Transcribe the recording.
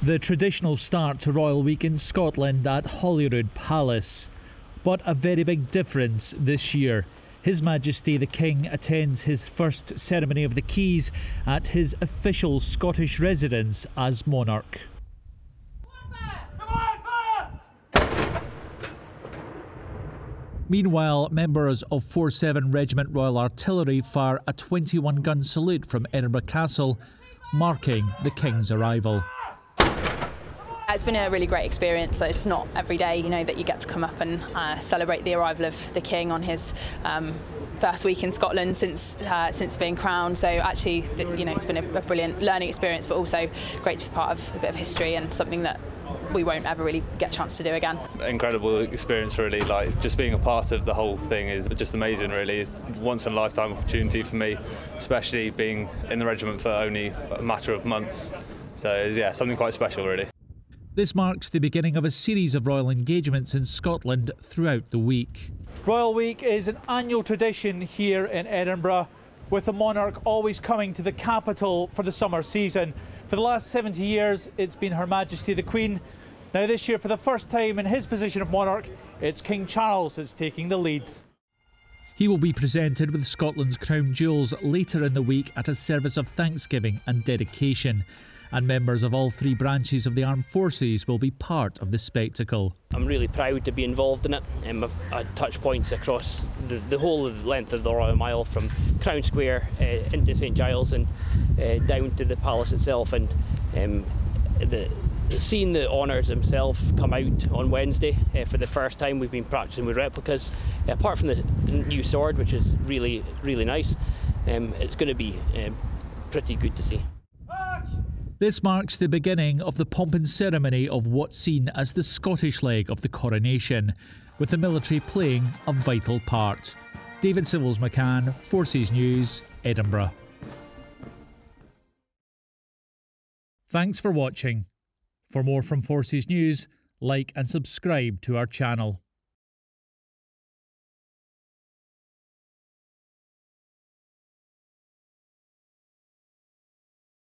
The traditional start to Royal Week in Scotland at Holyrood Palace. But a very big difference this year. His Majesty the King attends his first Ceremony of the Keys at his official Scottish residence as monarch. Meanwhile, members of 47 Regiment Royal Artillery fire a 21-gun salute from Edinburgh Castle, marking the King's arrival. It's been a really great experience. It's not every day, you know, that you get to come up and celebrate the arrival of the King on his first week in Scotland since being crowned. So actually, you know, it's been a brilliant learning experience, but also great to be part of a bit of history and something that we won't ever really get a chance to do again. Incredible experience, really. Like, just being a part of the whole thing is just amazing, really. It's a once-in-a-lifetime opportunity for me, especially being in the regiment for only a matter of months. So, yeah, something quite special, really. This marks the beginning of a series of royal engagements in Scotland throughout the week. Royal Week is an annual tradition here in Edinburgh, with the monarch always coming to the capital for the summer season. For the last 70 years, it's been Her Majesty the Queen. Now this year, for the first time in his position of monarch, it's King Charles that's taking the lead. He will be presented with Scotland's crown jewels later in the week at a service of thanksgiving and dedication. And members of all three branches of the armed forces will be part of the spectacle. I'm really proud to be involved in it. I've had touch points across the whole length of the Royal Mile, from Crown Square into St Giles and down to the palace itself, and seeing the honours himself come out on Wednesday. For the first time we've been practising with replicas, apart from the new sword, which is really, really nice. It's going to be pretty good to see. This marks the beginning of the pomp and ceremony of what's seen as the Scottish leg of the coronation, with the military playing a vital part. David Sivills-McCann, 4C's News, Edinburgh. Thanks for watching. For more from 4C's News, like and subscribe to our channel.